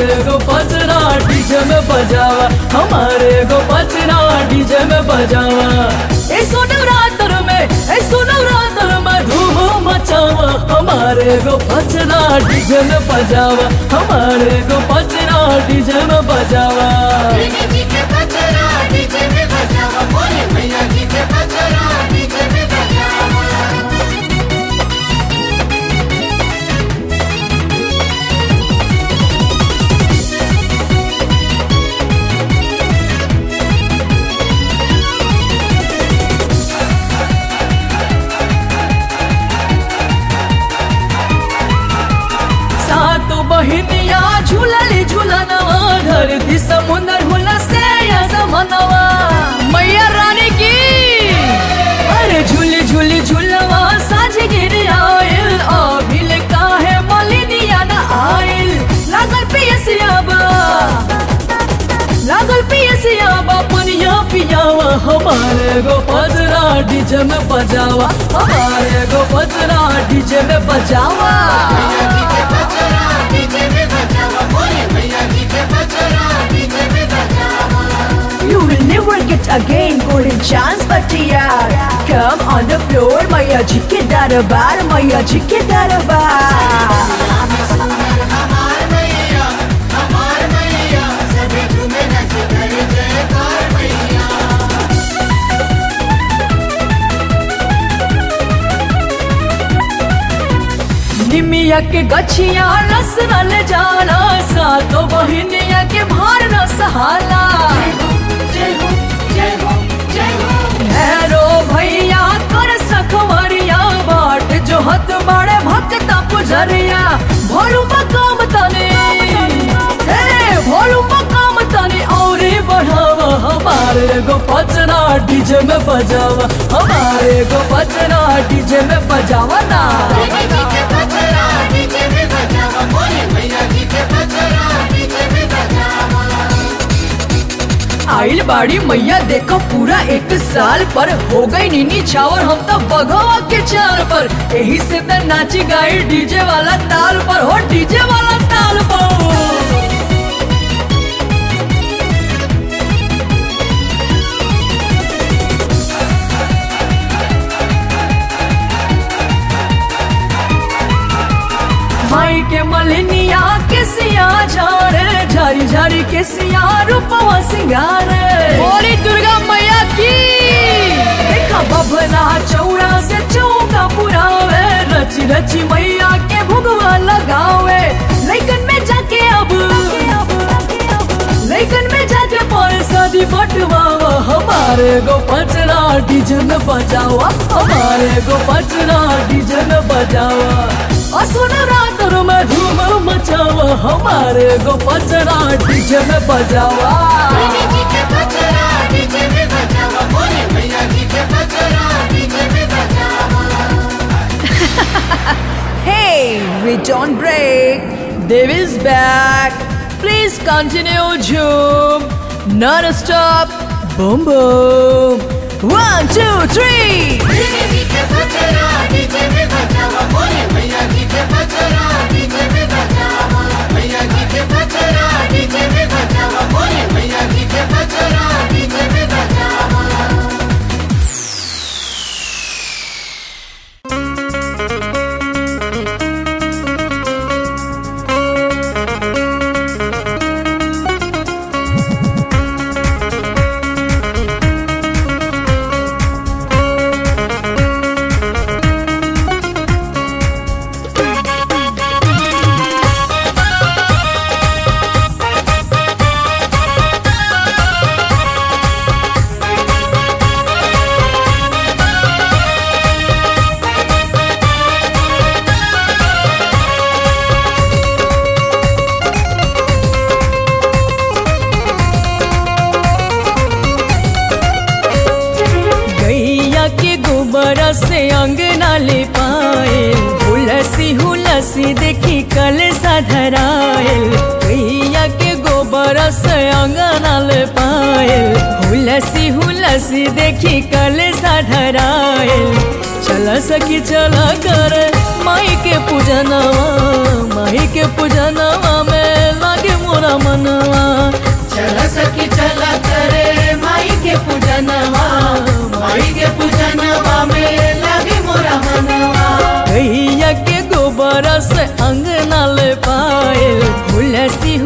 हमारे को पचना डीजे में बजावा, हमारे को पचना डीजे में बजावा। ए सुनो रातर में, ए सुनो रातर में धूम मचावा, हमारे को पचना डीजे में बजावा, हमारे को पचना डीजे में बजावा। बहिनिया झूलली झूलनवा, धरती समुंदर होला से या जमानवा, मैया रानी की अरे झूली झूली झूलवा साज गिर आयल, अभिल काहे मलिनिया ना आयल। लागल पियसिया बा पनिया पियावा, हमारे गो बजना डीजे में बजावा, हमारे गो बजना डीजे में बजावा। Again golden chance batiya, come on the floor maiya ji ke darbar, maiya ji ke darbar। निमिया के गछिया रस रल जाला, सातो बहिनिया के भार न सहाला। भैया करस रखवरिया, बाट जो हत बाड़े भक्ता पुजरिया, भोलू मकाम तने भोलू मकाम तने और बढ़ावा, हमारे गो बजना डीजे में बजावा, हमारे गो बजना डीजे में बजावा ना। आइल बाड़ी मैया देखो पूरा एक साल पर, हो गई नीनी छावर हम तो बघवा के चाल पर, यही से तो नाची गाई डीजे वाला ताल पर, हो डीजे वाला ताल पर। माई के मलिनिया के सिया झारे, झारी झारी के सिया रूपवा सिंगारे, बोली दुर्गा मैया की देखा बबना चौड़ा से चौका पुरावे, रची रची मैया के भुगवा लगावे। लेकिन में जाके अब लेकिन में जाके परसादी बटवावा, हमारे गो बजना डीजे में बजावा, हमारे गो बजना डीजे में बजावा। सुनो रातर में धूम मचावा, हमारे गो बजना डीजे में बजावा। Hey, we don't break. Dev is back. Please continue zoom. Non-stop. Boom boom. 1, 2, 3. देखी कल साधरायल, गैया के गोबर से अंगना ले पायल, हुलसी देखी कल साधरायल। चला सखी चला कर माई के पूजनवा, माई के पूजनवा में लागे मोर बरस अंगना ले पायल,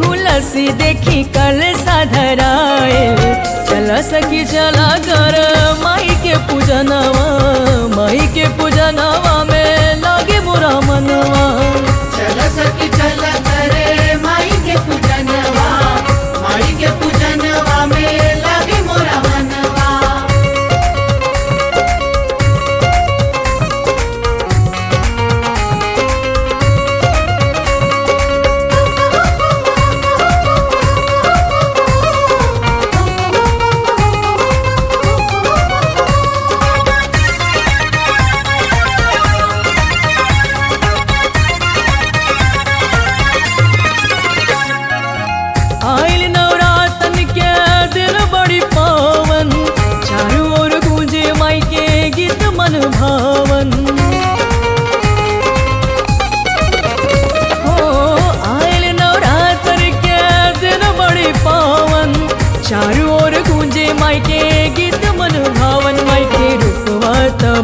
हुलसी देखी कल साधरायल। चला सखी चला कर माई के पूजनवा में लागे बुरा मनवा। चला सखी चला कर माई के पूजनवा में लागे बुरा मनवा।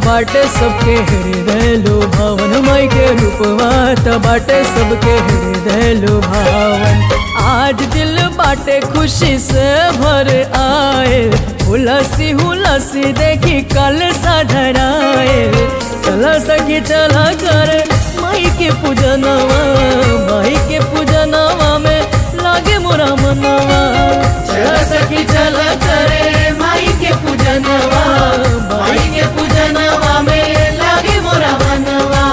बाटे सबके हृदय लुभावन, माई के रूपवा त बाटे सबके हृदय लुभावन। आज दिल बाटे खुशी से भर आए, हुलसी देखी कल साधराए। चला सखी चला कर माई के पूजनवा में लागे मोरा मनवा। चला सखी चला कर माई के पूजनवा में लागे मोरा मनवा।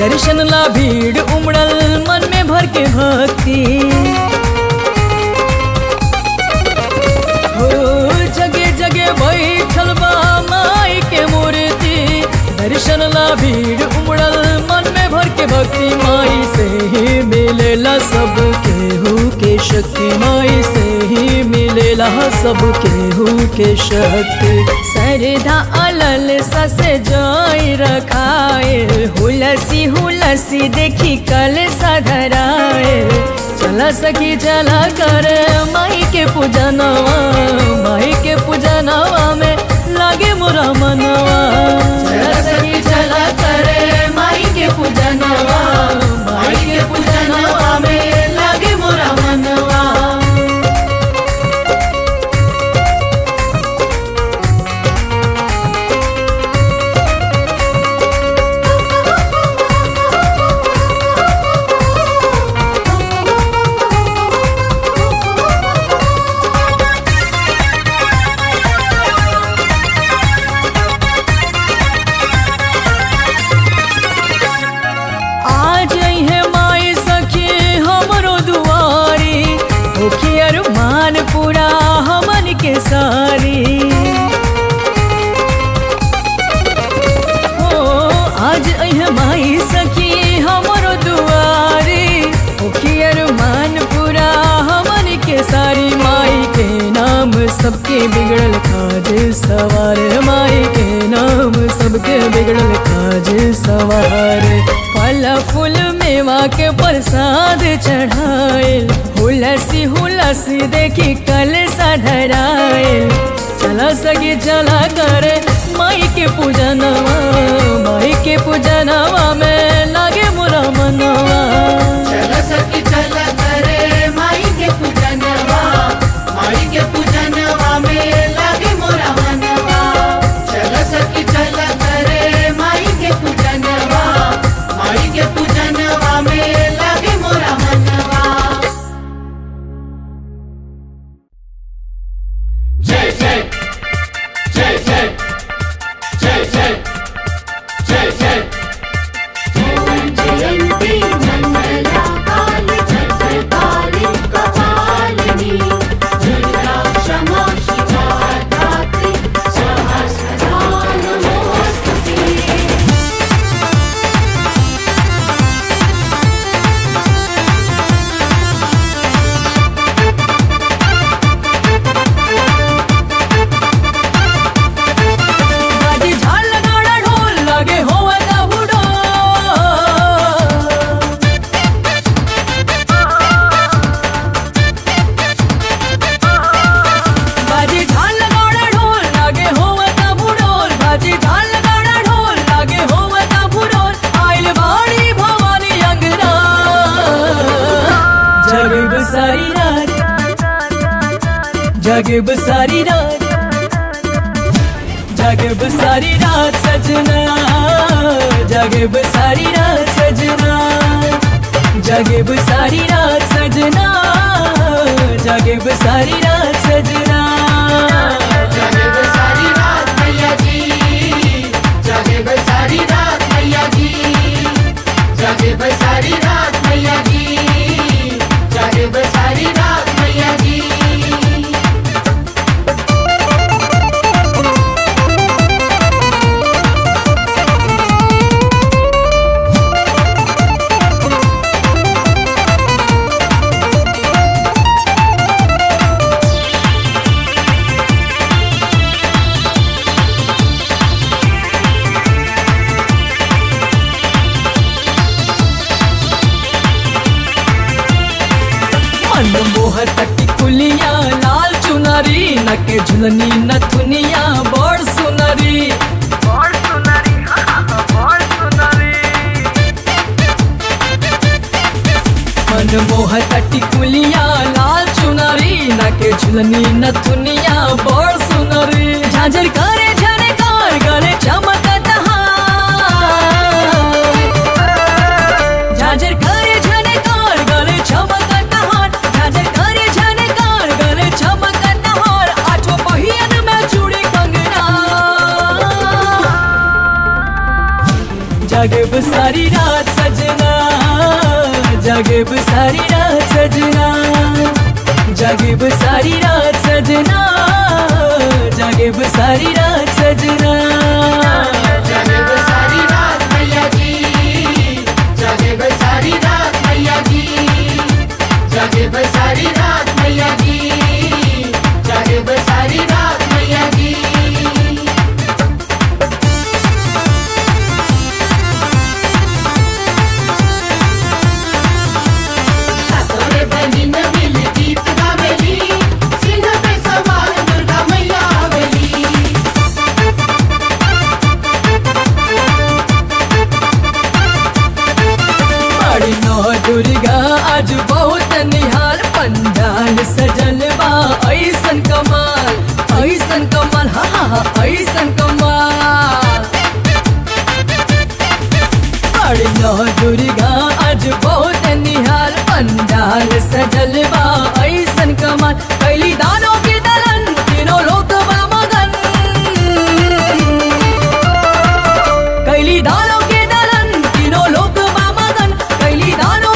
दर्शन ला भीड़ उमड़ल मन में भर के भक्ति, हो जगह जगह बैठल बा माई के मूर्ति। दर्शन ला भीड़ उमड़ल मन में भर के भक्ति, माई से ही मिलेला सब केहू के शक्ति। माई से ही मिलेला सब केहू के शक्ति। सरधा अलल ससे जोई रखायल, हुलसी देखी कल साधरायल। चला सखी चला कर माई के पूजनवा में लागे मोरा मनवा। चला सखी चला कर माई के पूजनवा में लागे मोरा मनवा। सबके बिगड़ल काज सवार, माई के नाम सबके बिगड़ल काज सवार। फल फूल मेवा के प्रसाद चढ़ायल, हुलसी देखी कल साधरायल। चला सखी चला कर माई के पूजनवा में लागे मोरा मनवा। चला सखी चला कर माई के पूजनवा में लागे मोरा मनवा। चला सखी चला कर माई के पूजनवा में लागे मोरा मनवा। जय जय जय जय जय जय जय जय जय जागे बसारी रात, जागे बसारी रात सजना, जागे बसारी रात सजना, जागे बसारी रात सजना, जागे बसारी रात सजना, जागे बसारी रात मैया जी, जागे बसारी रात मैया जी, जागे बसारी रात मैया जी, जागे बसारी रात मैया जी। कुलिया लाल चुनरी न के झुलनी नथुनिया बड़ सुनरी, बड़ सुनरी, बड़ सुनरी। मन मोहक टिकुलिया लाल चुनरी न के झुलनी नथुनिया बड़ सुनरी। झांझर करे झनकार करे चमक जागे बसारी रात सजना, जागे बसारी रात सजना, जागे बसारी रात सजना, जागे बसारी रात सजना, जागे बसारी रात मैया जी, जागे बसारी रात मैया जी, जागे बसारी रात मैया जी, जागे बसारी रात मैया जी। दुर्गा आज बहुत निहाल पंडाल सजल बा ऐसन कमाल, ऐसन कमाल, हा हा ऐसन कमाल। बड़ी दुर्गा आज बहुत निहाल पंडाल सजल बा ऐसन कमाल। कैली दानों के दलन तीनों लोग बा मगन, कैली दानों के दलन तीनों लोग बा मगन, कैली दानों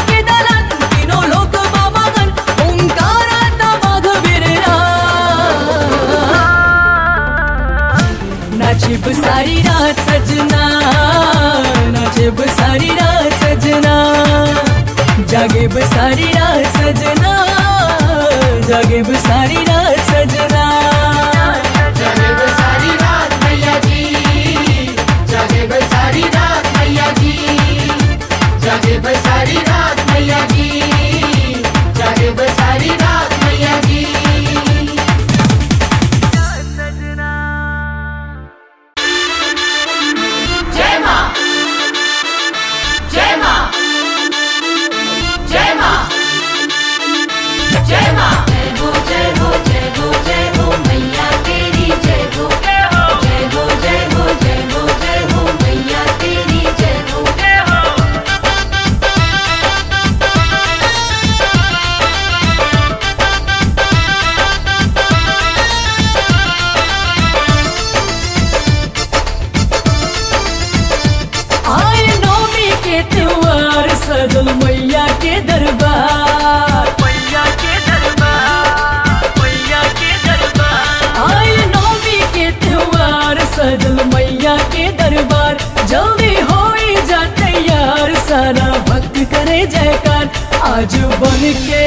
नाचे बसारी रात सजना, नाचे बसारी रात सजना, जागे बसारी रात सजना, जागे बसारी रात सजना, जागे बसारी रात मैया जी, जागे बसारी रात मैया जी, जागे बसारी रात मैया जी, जागे बसारी रात मैया जी। जयकार आज बन के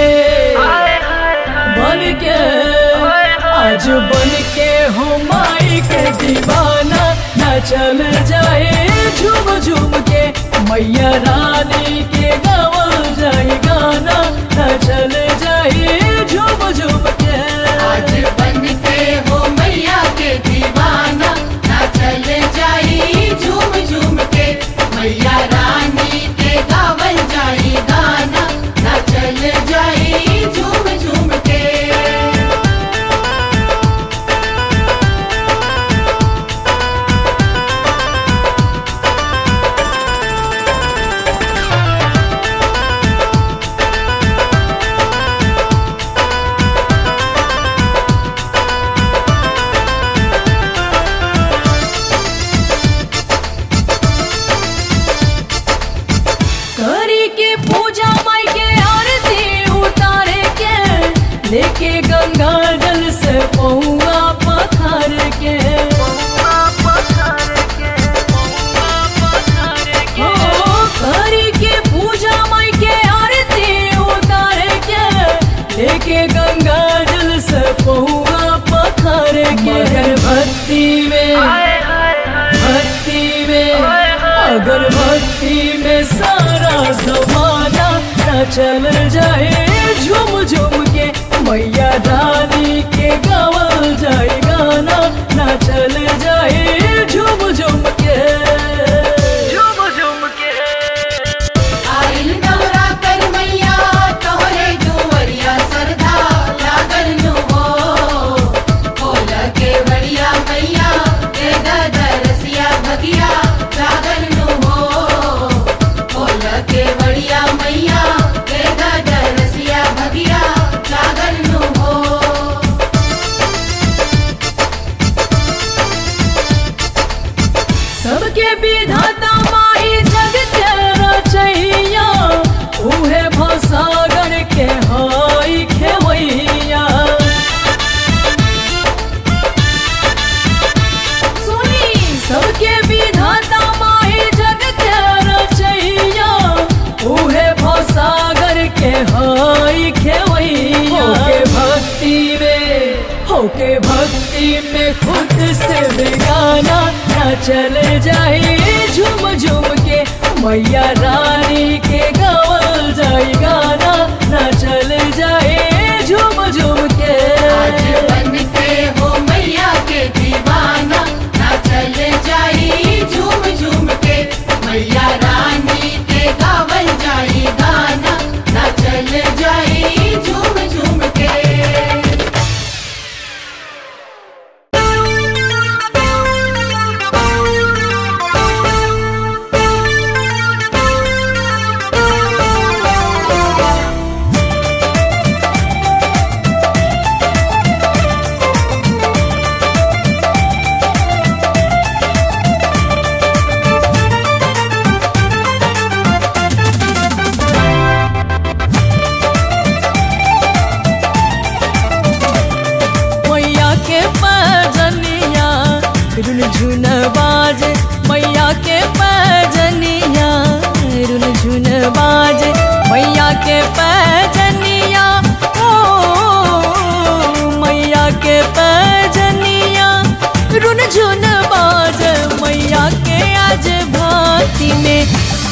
आज बन के हो माई के दीवाना न चल जाए झूम झूम के, मैया रानी के गावा जाए गाना न चल जाए झूम झूम के। आज बन के हो मैया के दीवाना न चल जाए झूम झूम के, मैया रानी के गावा जाए गाना न चल जाए झूम झूम के। देवी के पूजा माई के आरती उतारे के लेके गंगा जल से पहुँगा पथार के हरी के पूजा माई के आरती उतारे के लेके गंगा जल से पहुँगा पथार के। अगर भक्ति में सारा जमाना न चल जाए झुम झुम के मैया रानी के गावल जाए गाना न चल जाए झुम झुम के झुम झुम के। आई नवरात्र मैया तोहरे दुवरिया सरदा लागल नु हो लगे बढ़िया मैया दे दरसिया भगिया लागल बढ़िया मैया देगा दरसिया भगिया लागल नु हो। सबके विधाता माई जगत रचैया उहे भसागर के हाई खेवैया सुनी सबके विधाता माई जगत रचैया उहे भवसागर के हाई खेवैया। होके भक्ति में खुद से बेगाना न चल जाए झुम झुम के मैया रानी के गावल जाए गाना न चल जाए झुम झुम के। आज बन के हो मैया के दीवाना न चल जाए झुम झुम के मैया रानी के गावल जाए गाना न चल जाए झुम झुम के।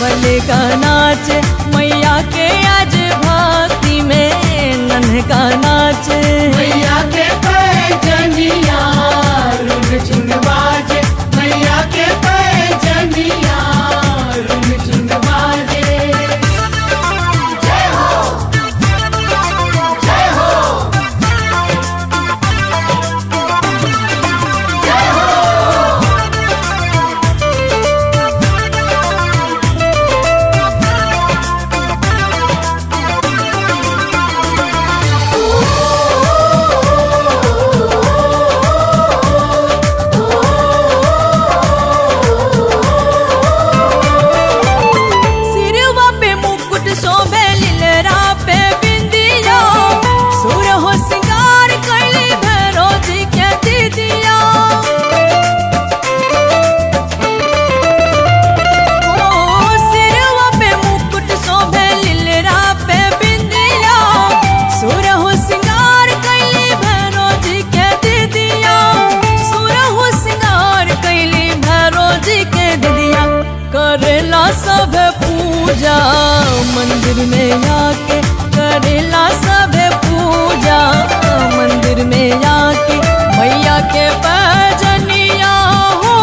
बनेगा नाच मैया के आज भक्ति में नन्हका नाच मैया के पैजनिया रुन झुन बाजे मैया के पैजनिया रुन झुन बाजे। जय हो जय हो जय हो। सब पूजा मंदिर में आके करेला सब पूजा मंदिर में आके मैया के पैजनिया हो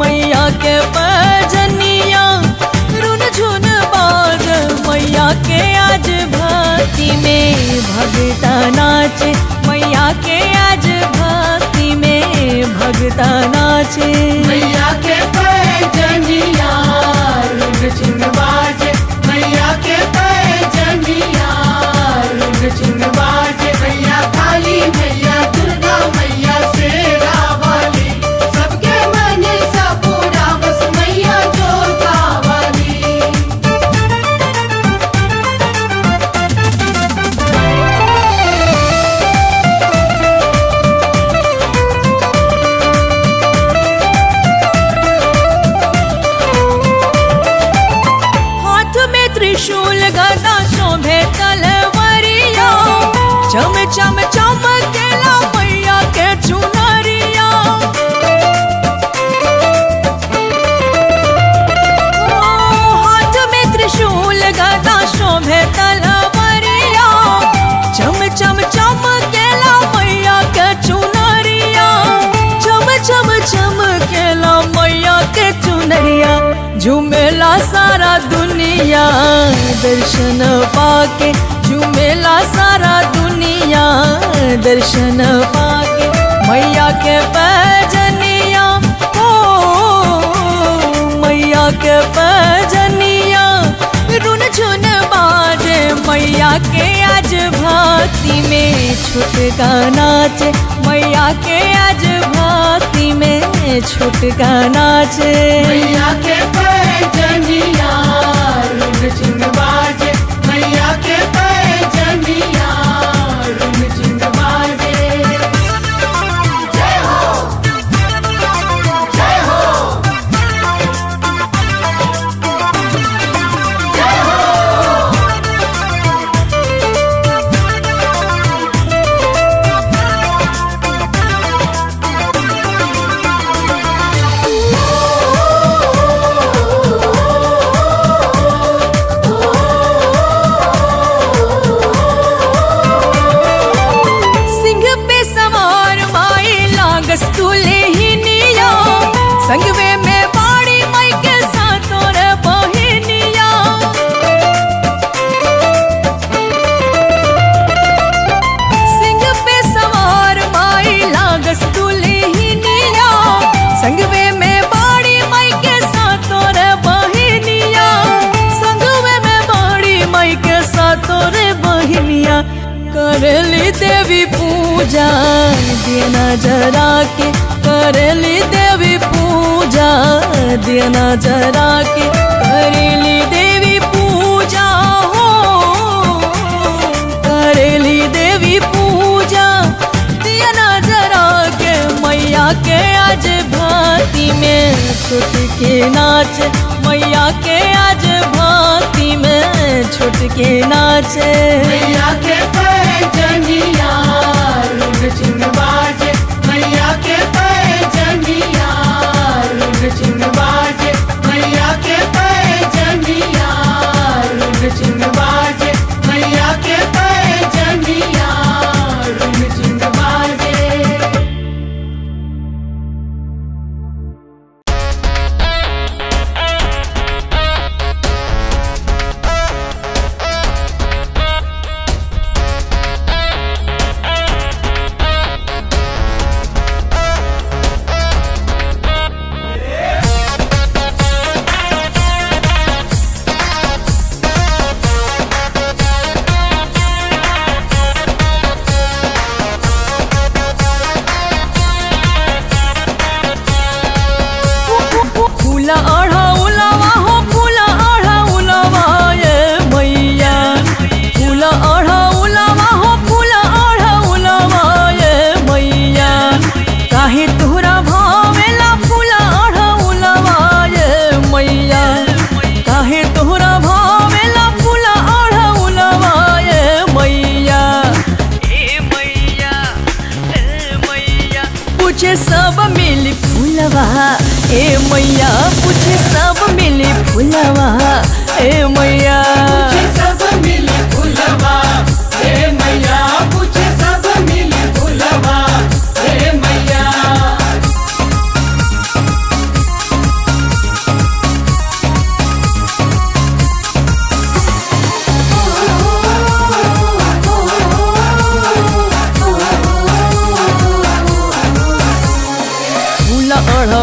मैया के पैजनिया रुन झुन बाज मैया के आज भक्ति में भगता नाचे मैया के आज भक्ति में भगता नाचे मैया के पैजनिया रुन झुन बाजे मैया के पैजनिया रुन झुन बाजे। मैया काली मैया दुर्गा मैया शेरा वाली सबके मन सा पूरा बस मैया जो गावाली। त्रिशूल गदा शोभे तलवरिया, चम चम चमकेला मैया के चुनरिया। हाथ में त्रिशूल गदा शोभे तलवरिया, चम चम चमकेला मैया के चुनरिया। चम चम चमकेला मैया के चुनरिया, झूमेला सारा दुनिया दर्शन पाके। झूमेला सारा दुनिया दर्शन पाके, मैया के भजनिया। ओ मैया के भजनिया, रुन झुन बाजे मैया के। आज भाती में छुटका नाचे मैया के। आज भाती में छुटका नाचे मैया के। संगवे में बाड़ी माई के सातों रे बहिनिया। सिंग पे सवार माई लागस दुल्हनिया, संगवे में बाड़ी माई के सातों रे बहिनिया। संगवे में बाड़ी माई के सातों रे बहिनिया, करली देवी पूजा देना जरा के। करली देवी पूजा देना जरा के, करेली देवी पूजा। हो करेली देवी पूजा देना जरा के, मैया के। आज भांति में छुटके नाचे मैया के। आज भांति में छुटके नाचे मैया के। सब मिली फूलवा ए मैया, पूछे सब मिली फूलवा ए मैया।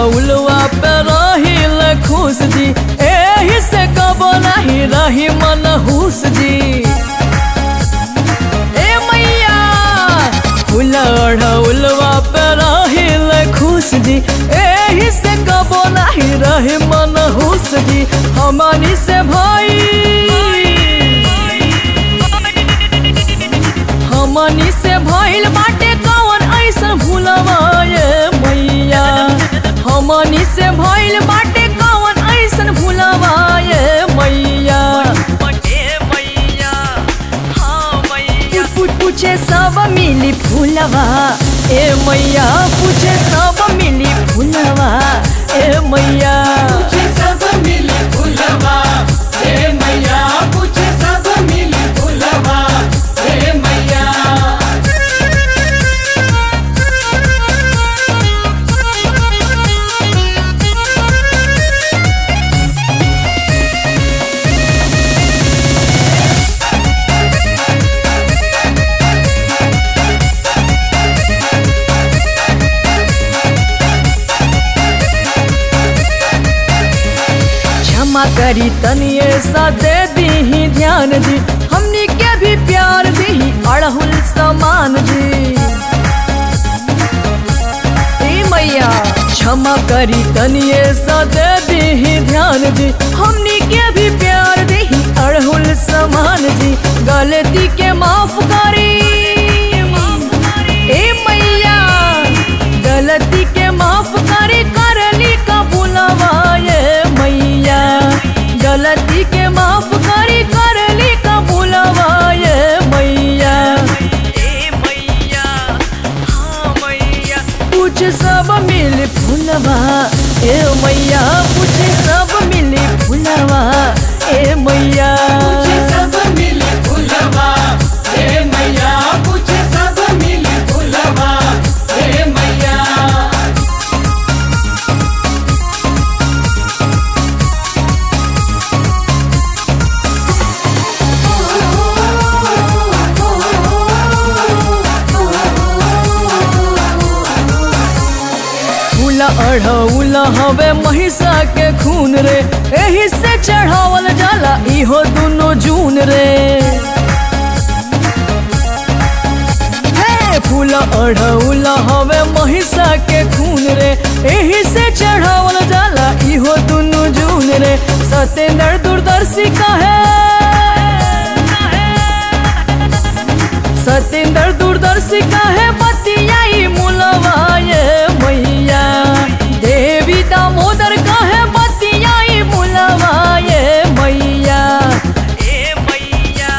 उलवा पे रही खुश जी, एहि से कब नहीं रही मनहूस जी। ए मैया उलवा पे रही खुश जी, एहि से कब नहीं रही मनहूस जी। हमारी से भाई, हमारी से भइल बाटे कौन ऐसा भूलवा ये मैया। हमनी से भइल बाटे कौन ऐसन भूलवा ये मैया। मिली फूलवा ए मैया पूछे सब मिली फूलवा ए मैया पूछे सब मिली फूलवा ए मैया पूछे सब मिली फूलवा ए मैया। करी तनी ऐसा दे दी ध्यान दी हमनी के भी प्यार दी अड़हुल समान दी मैया क्षमा करी तनी ऐसा दे दी ध्यान दी हमनी के भी प्यार दी अड़हुल समान दी गलती के माफ करी ए मैया गलती के माफ करी करली कबूलवा गलती के माफ करी करली कबूलवा ए मैया ए मैया हाँ मैया पूछ सब मिली फूलवा ए मैया पूछ सब मिली फूलवा ए मैया पूछ सब मिली फूलवा ए मैया पूछ सब मिली फूलवा ए मैया। अढ़ौला हवे महिषा के खून रे एही से चढ़ावल जाला इहो दुनो जून रे हे फूल अढ़ौला हवे महिषा के खून रे एही से चढ़ावल जाला इहो दुनो जून रे सतेंद्र दूरदर्शी कहे सतेंद्र दूरदर्शी कहे बतियाई मुलवा ये मैया देवी दामोदर कहे बतियाई मुलवा ये मैया ए मैया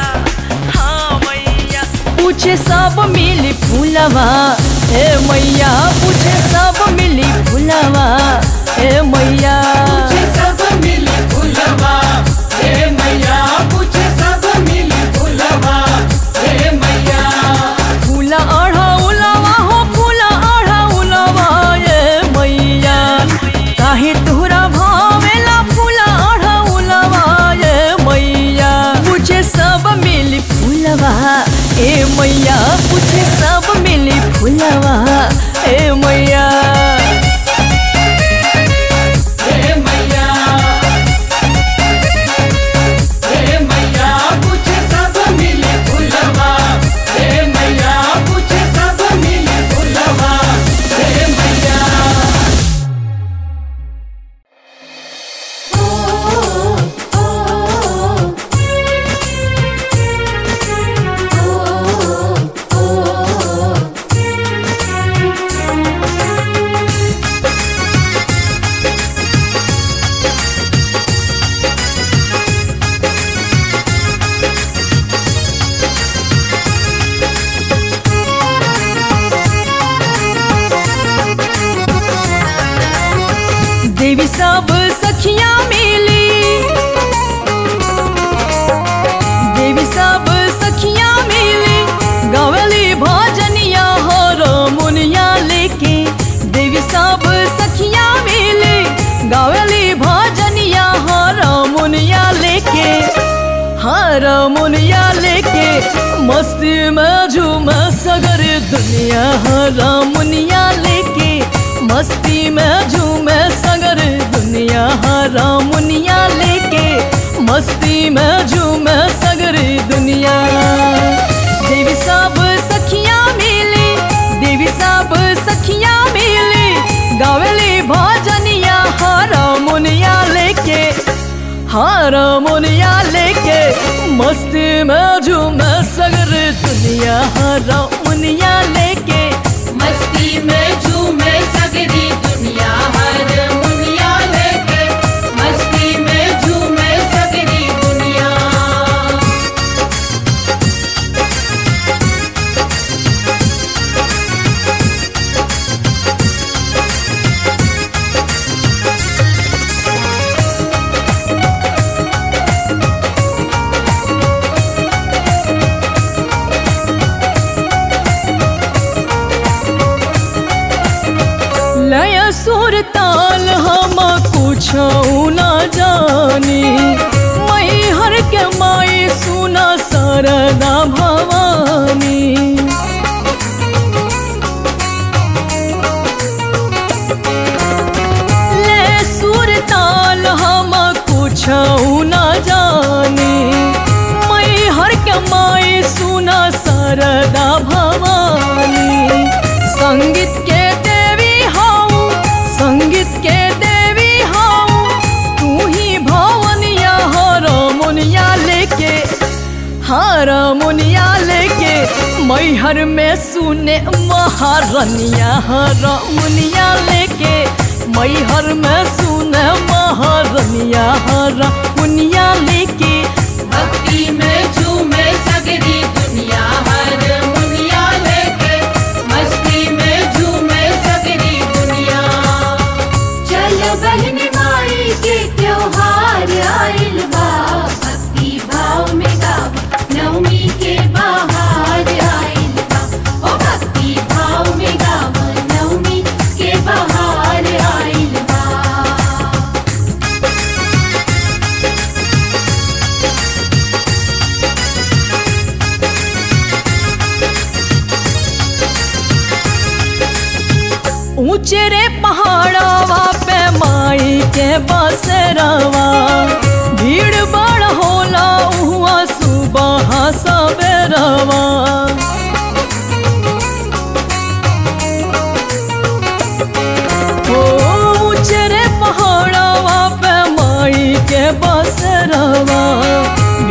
हाँ मैया पूछे सब मिली फूलवा ए मैया पूछे सब मिली फूलवा ए मैया पूछे सब मिली फूलवा ए मैया पूछे सब मिली फूलवा ए मैया। फूला ए मैया पूछे सब मिली फूलवा ए मैया ए मैया ए मैया पूछे सब मिली फूलवा ए मैया पूछे सब मिली फूलवा ए मैया। देवी सब सखिया मिली देवी सब सखिया मिली गवली भजनिया हो रमुनिया लेके देवी सब सखिया मिली गवली भजनिया हो रमुनिया लेके रमुनिया लेके मस्ती में झूम सगर दुनिया रमुनिया लेके मस्ती में झूमे सगर दुनिया रामुनिया लेके मस्ती में झूमे सगर दुनिया। देवी सब सखिया मिली देवी सब सखिया मिली गावली भजनिया रामुनिया लेके रामुनिया लेके मस्ती में झूमे सगर दुनिया रामुनिया लेके मस्ती में झूमे सगरी दुनिया मुनिया लेके मस्ती में झूमे सगरी दुनिया। बनी मैहर के माई सुन सरदा भवानी। ले सुर ताल हम कुछ न जानी मैहर के माई सुन सरदा भवानी। संगीत के हारमोनिया लेके मैहर में सुने महारनिया, हारमोनिया लेके मैहर में सुने महारनिया, हारमोनिया लेके भक्ति में झूमे सगरी दुनिया। हारमोनिया लेके मस्ती में झूमे सगरी दुनिया। चल बहन माई के त्योहार आइल बा, भक्ति भाव में गावा नवमी के बाहर आइल बा, ओ भक्ति भाव में गावा नवमी के बाहर आइल बा। ऊंचे रे पहाड़वा पे माई के बसरवा, भीड़ बड़ होला हुआ सुबह सवेरवा। ओ ऊंचे रे पहाड़वा पे माई के बसरवा,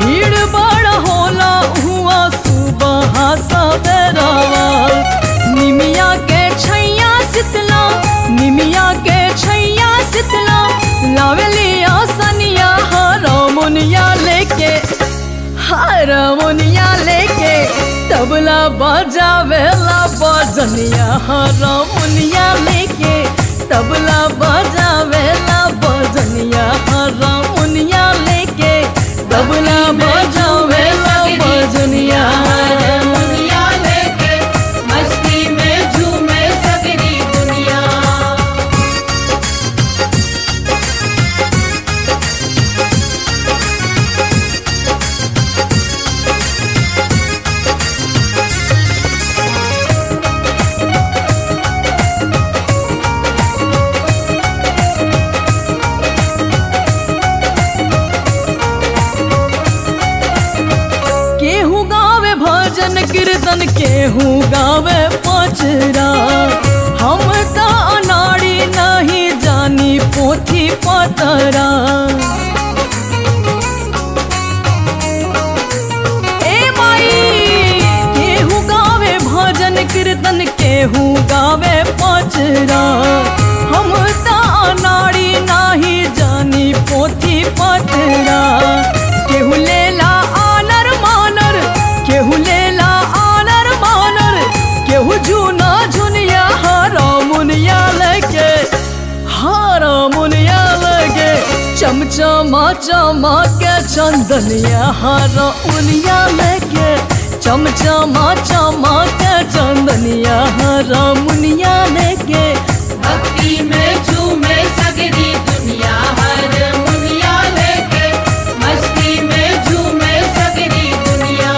भीड़ बड़ होला हुआ सुबह सवेरवा। निमिया के छैया शीतला, निमिया के छैया शीतला, लावलिया सनिया हारमोनिया लेके, हारमोनिया लेके तबला बजावेला बजनिया। हारमोनिया लेके तबला बजावेला बजनिया, हारमोनिया लेके तबला बजावेला बजनिया। केहू गावे पचरा, हम का अनाड़ी नहीं जानी पोथी पतरा। ए माई केहू गावे भजन कीर्तन, केहू गावे पचरा, हम का अनाड़ी नहीं जानी पोथी पतरा। केहू लेला आनर मानर, केहू लेला झूना झुनिया हारमोनिया लेके, हारमोनिया लेके चमचमा चमा के चंदनिया। हारमोनिया लेके चमचमा चमा के चंदनिया, हारमोनिया लेके भक्ति में झूमे सगरी दुनिया। हारमोनिया लेके मस्ती में झूमे सगरी दुनिया।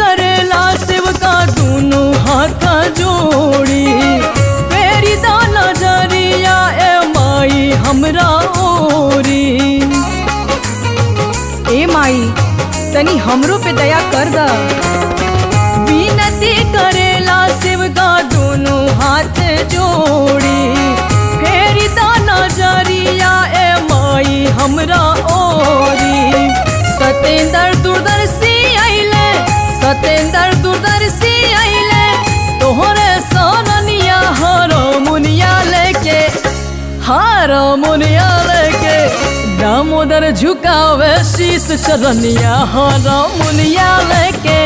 करेला शिव का दोनों हाथ जोड़ी, फेरी दा नजरिया ए माई हमरा ओरी। ए माई तनी हमरो पे दया कर दा। विनती करेला शिव का दोनों हाथ जोड़ी, फेरी दा नजरिया ए माई हमरा ओरी। सतेंद्र दूरदर्शी आइले, सतेंद्र दूरदर्शी आइले तोहरे सननिया हारमोनिया लेके, हारमोनिया लेके दामोदर झुकावे शीश चरनिया। हारमोनिया लेके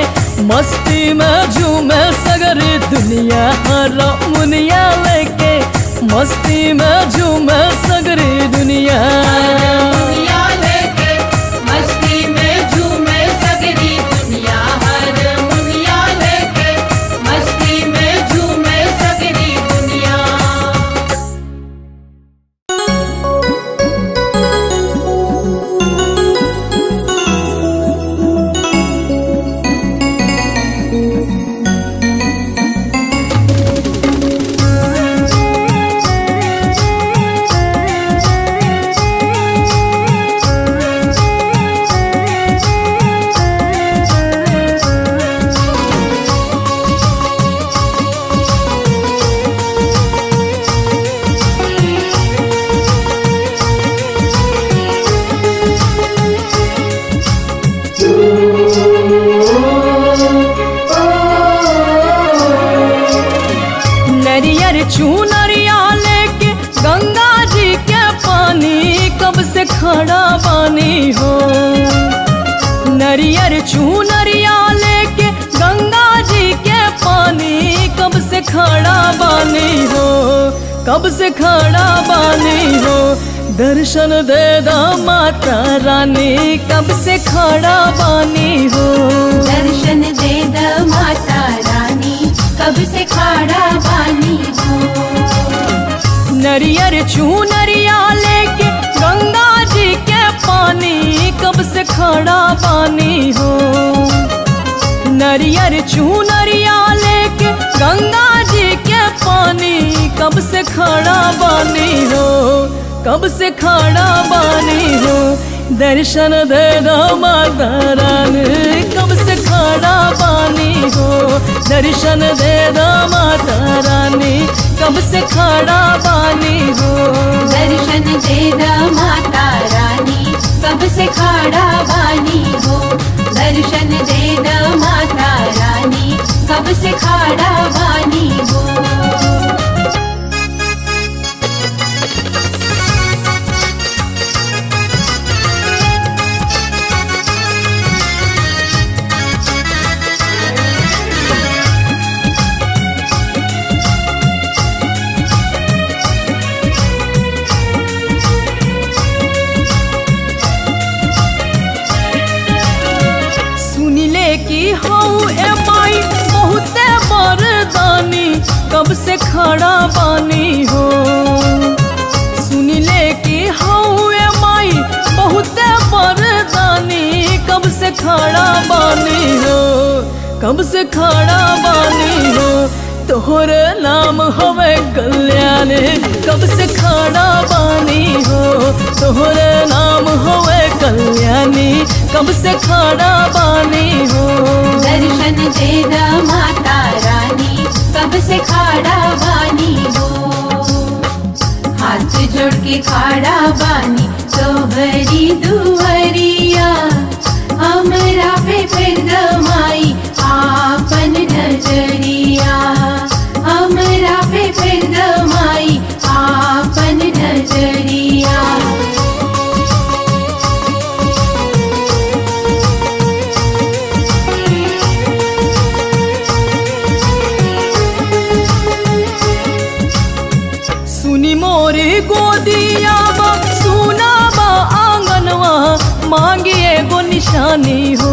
मस्ती में झूमे सगरी दुनिया। हारमोनिया लेके मस्ती में झूम सगरी दुनिया, दुनिया लेके मस्ती में झूमे सगरी दुनिया, हर दुनिया लेके मस्ती में झूमे सगरी दुनिया। कब से खड़ा बानी हो, दर्शन दे दो माता रानी। कब से खड़ा बानी हो, दर्शन दे दो माता रानी। कब से खड़ा बानी हो, नरियर छू नरिया लेके गंगा जी के पानी। कब से खड़ा बानी हो, नरियर छू नरिया लेके गंगा जी के पानी। कब से खड़ा बानी हो, कब से खड़ा बानी हो, दर्शन दे दो माता रानी। कब से खड़ा बानी हो, दर्शन दे दो माता रानी। कब से खड़ा बानी हो, दर्शन दे दो माता रानी। कब से खड़ा बानी हो, दर्शन दे दो माता रानी। कब से खड़ा बानी हो। कब से खड़ा बानी हो, सुन ले कि हौए माई बहुते बरदानी। कब से खड़ा बानी हो, कब से खड़ा बानी हो, तोहर नाम हवे कल्याण। कब से खड़ा बानी हो, तोहर नाम हवे कल्याणी। कब से खड़ा बानी हो, दर्शन दे दो माता रानी। कब से खड़ा बानी हो, हाथ जोड़ के खड़ा बानी। तोहरी दुआरिया हमरा पे फिर दमाई आपन नजरिया, हमरा पे फिर दमाई आपन नजरिया। गोदिया बा सुना बा आंगनवा मांगिए गो निशानी हो।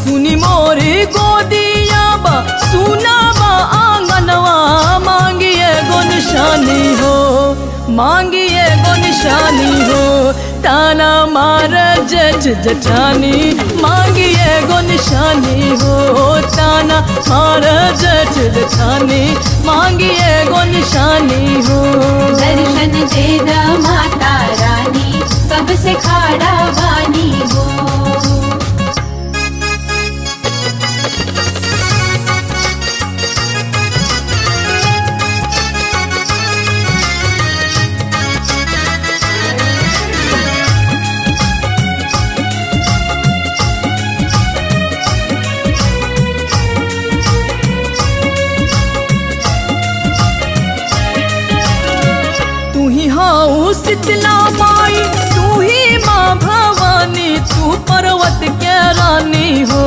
सुनी मोरी गोदिया बा सुना बा आंगनवा मांगिए गो निशानी हो, मांगिए गो निशानी हो। ताना मार जज जठानी, मांगिए गो निशानी हो। ताना मार जज जठानी, मांगिए गो निशानी हो। दर्शन दे दो माता रानी। कब से खड़ा बानी हो, शीतला माई तू ही माँ भवानी। तू पर्वत के रानी हो,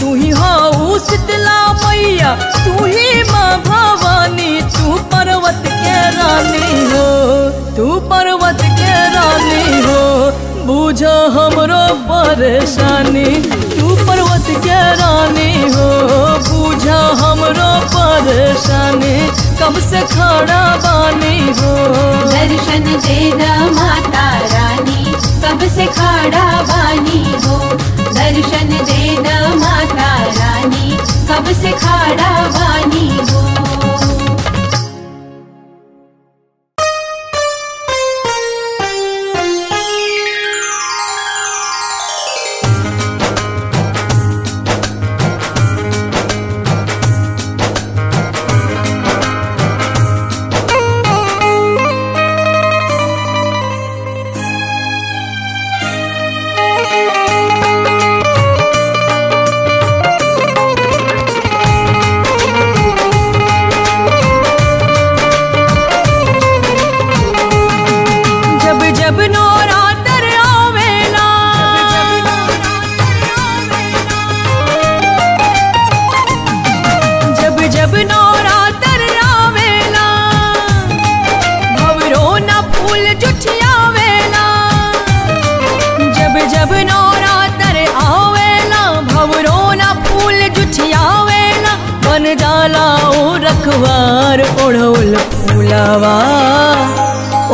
तू ही हो शीतला मैया। तू ही माँ भवानी, तू बुझो हमरो परेशानी, तू पर्वत के रानी हो, बुझो हमरो परेशानी, कब से खड़ा बानी हो। दर्शन देना माता रानी, कब से खड़ा बानी हो। दर्शन देना माता रानी, कब से खड़ा बानी हो।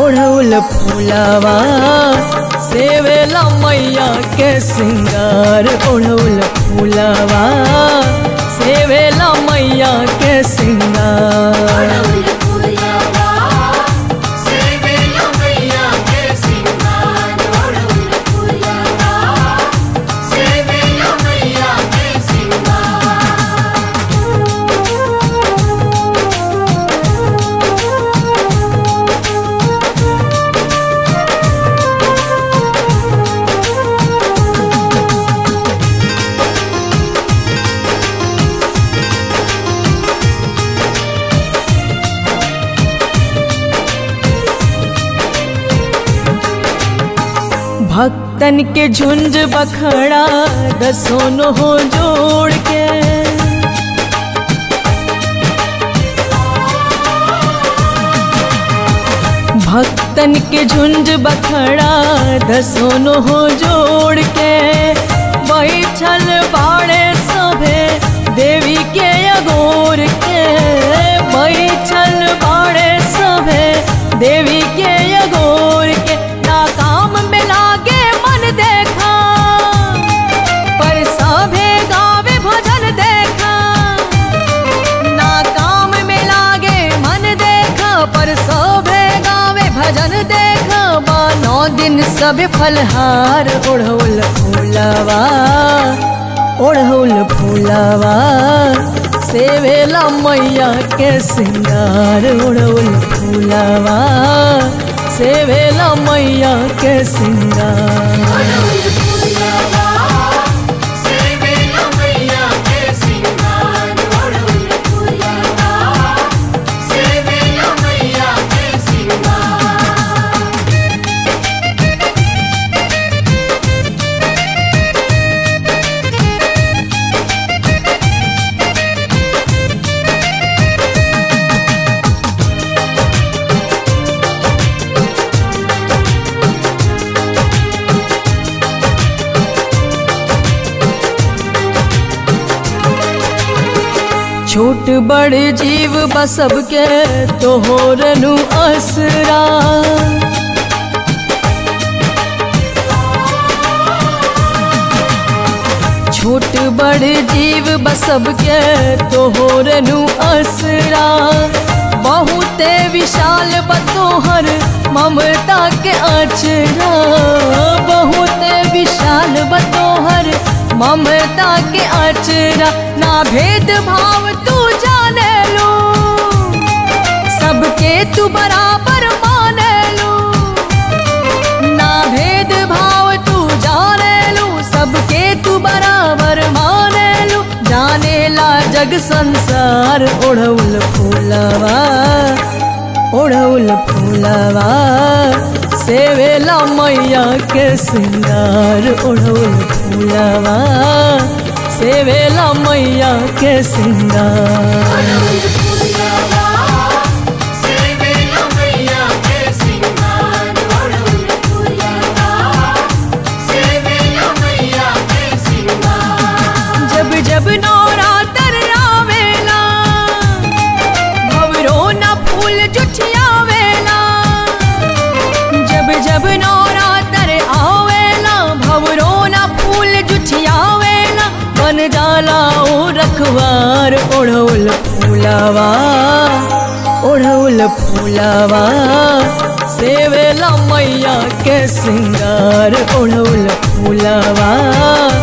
ओढ़ौल फूलावा सेवेला मैया के सिंगार। ओढ़ौल फूलावा सेवेला मैया के सिंगार। भक्तन के झुंझ बखड़ा दसों हो जोड़ के, भक्तन के झुंझ बखड़ा दसों हो जोड़ के, बैठल बाड़े सभे देवी के अगोर के, बैठल बाड़े सभे देवी के अगोर के। नाकाम में लागे देखा पर सभे गावे भजन देखा, नाकाम में लागे मन देखा पर सभे गावे भजन देखा। बानो दिन सभे फलहार। ओढ़ौल फूलावा ओढ़ौल फूलावा सेवेला मैया के सिंगार। ओढ़ौल फूलावा सेवेला मैया के सिंगार। छोट बड़े जीव बसब के तोहरनु असरा, छोट बड़े जीव बसब के तोहरनु असरा। बहुते विशाल बतोहर ममता के अचरा, बहुते विशाल बतोहर ममता के अचरा। ना भेद भाव तू जाने लो, सबके तू बराबर माने लो। ना भेद भाव तू जाने लो, सबके तू बराबर माने लो। जाने ला जग संसार। ओढ़ौल फूलावा ओढ़ौल फूलावा सेवेला मैया के सिंगार। ओढ़ौल फूलावा सेवेला मैया के सिंगार। मन जाला रखवार ओढ़ौल फूलावा सेवेला मैया के सिंगार ओढ़ौल फूलावा।